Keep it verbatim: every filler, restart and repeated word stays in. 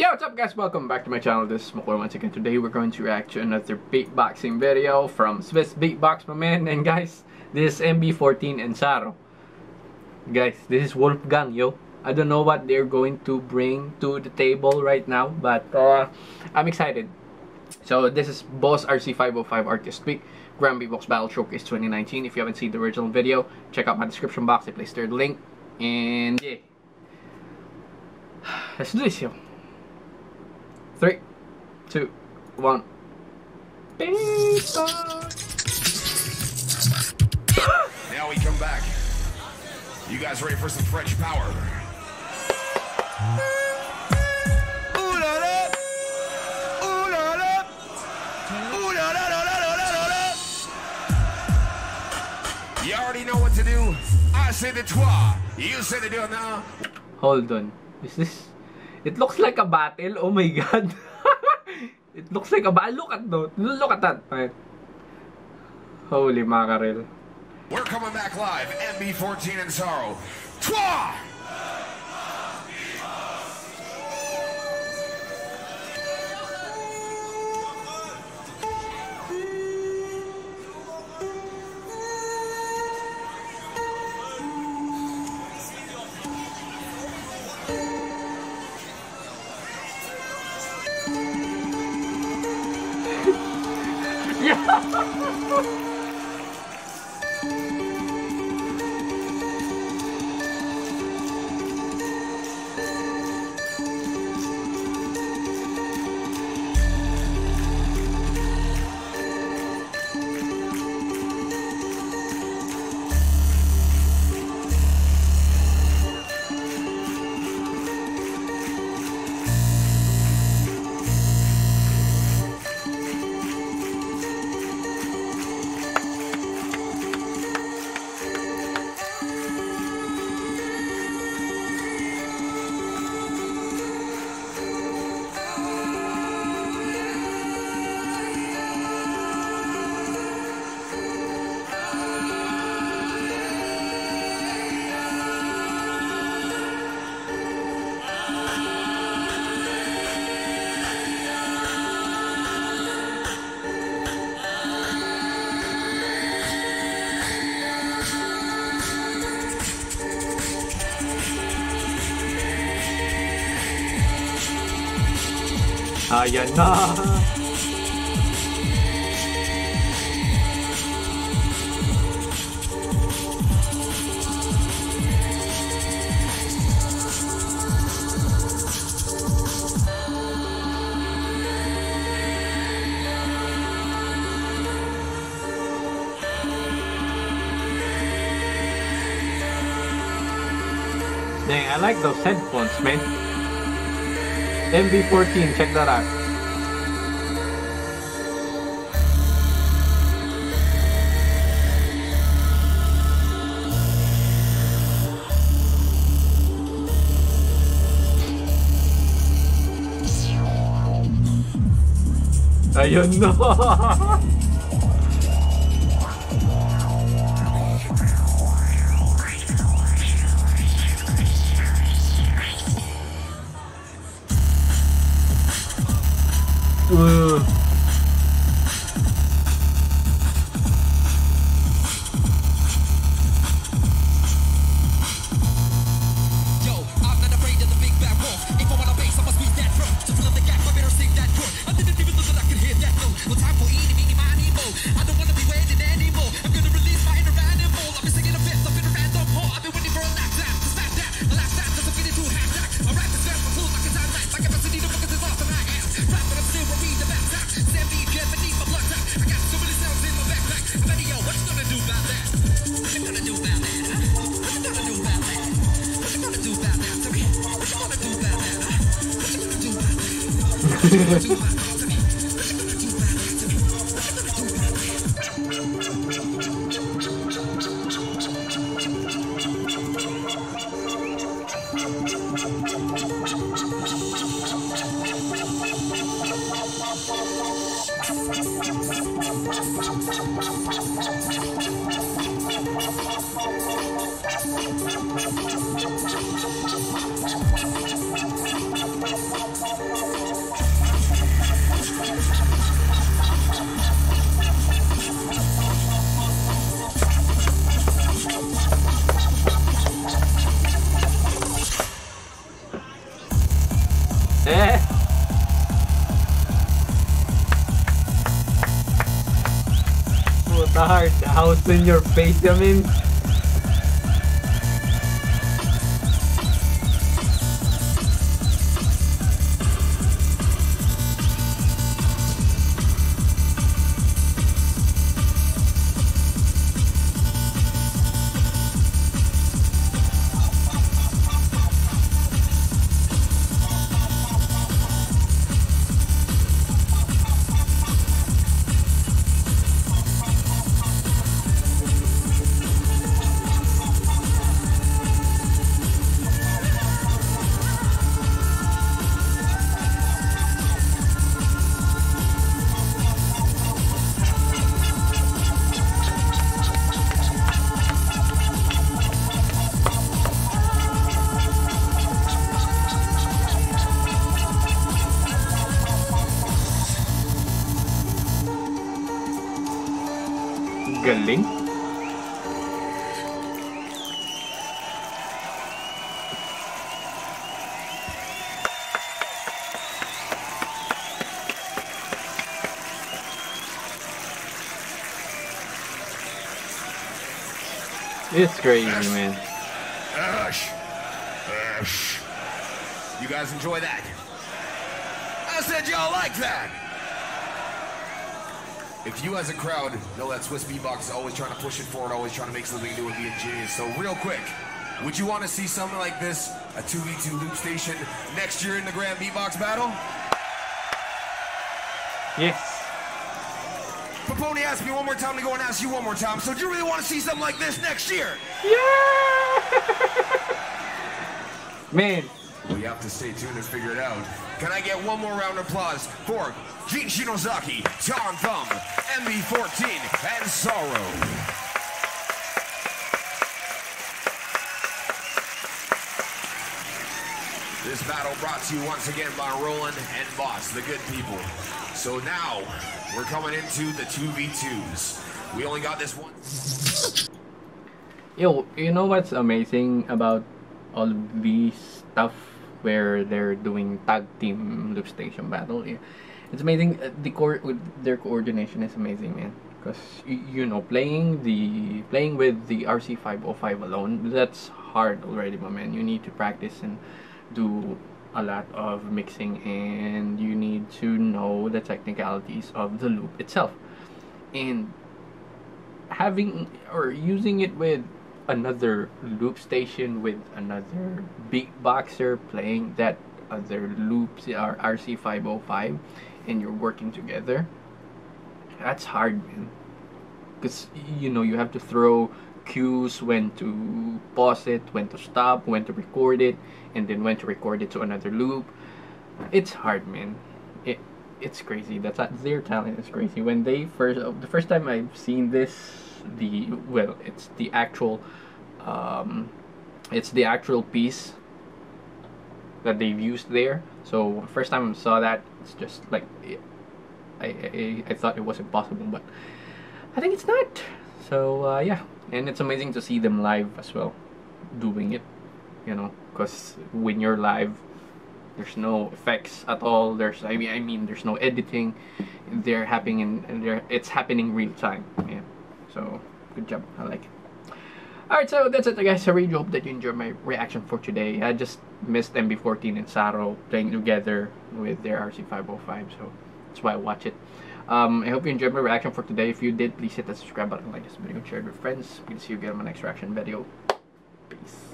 Yo, what's up guys, welcome back to my channel. This is Mckoy once again. Today we're going to react to another beatboxing video from Swiss Beatbox, my man. And guys, this is M B fourteen and Saro. Guys, this is Wolfgang, yo. I don't know what they're going to bring to the table right now, but uh, I'm excited. So this is Boss R C five oh five Artist Week Grand Beatbox Battle Showcase twenty nineteen. If you haven't seen the original video, check out my description box. I placed there the link. And yeah, let's do this, yo. Three, two, one. Now we come back. You guys ready for some French power? Ooh la la, ooh la la, ooh la la la la la la. You already know what to do. I say the trois. You say the deux now. Hold on. Is this? It looks like a battle. Oh my god. It looks like a battle. Look at that. Look at that. Right. Holy mackerel. We're coming back live. M B fourteen and Saro. Twa! Ayan na! Dang, I like those headphones, man. M B fourteen, check that out. Ayun na! uh. We'll be right back. Eh? What the heart? The house in your face, I mean. Galing. It's crazy, man. You guys enjoy that? I said y'all like that. If you as a crowd know that Swiss Beatbox is always trying to push it forward, always trying to make something new and be ingenious, so real quick, would you want to see something like this, a two v two loop station, next year in the Grand Beatbox Battle? Yes. Paponi asked me one more time to go and ask you one more time, so do you really want to see something like this next year? Yeah! Man. We have to stay tuned and figure it out. Can I get one more round of applause for Jin Shinozaki, Tom Thumb, M B fourteen, and Sorrow. This battle brought to you once again by Roland and Boss, the good people. So now, we're coming into the two v twos. We only got this one. Yo, you know what's amazing about all these stuff where they're doing tag team loop station battle? Yeah. It's amazing. The co their coordination is amazing, man. Because you know, playing the playing with the R C five oh five alone, that's hard already, my man. You need to practice and do a lot of mixing, and you need to know the technicalities of the loop itself. And having or using it with another loop station, with another beatboxer playing that other loops, or R C five oh five, and you're working together, that's hard, man. Because you know, you have to throw cues when to pause it, when to stop, when to record it, and then when to record it to another loop. It's hard, man. It it's crazy. That's not, their talent is crazy. When they first, the first time I've seen this, the well, it's the actual, um, it's the actual piece that they've used there. So first time I saw that, it's just like it, I, I I thought it was impossible, but I think it's not. So uh, yeah, and it's amazing to see them live as well, doing it. You know, because when you're live, there's no effects at all. There's I mean I mean there's no editing. They're happening and they're it's happening real time. Yeah. So good job. I like it. Alright, so that's it, guys. I really hope that you enjoyed my reaction for today. I just missed M B fourteen and Saro playing together with their R C five oh five, so that's why I watch it. Um, I hope you enjoyed my reaction for today. If you did, please hit the subscribe button, like this video, share it with friends. We'll see you again in my next reaction video. Peace.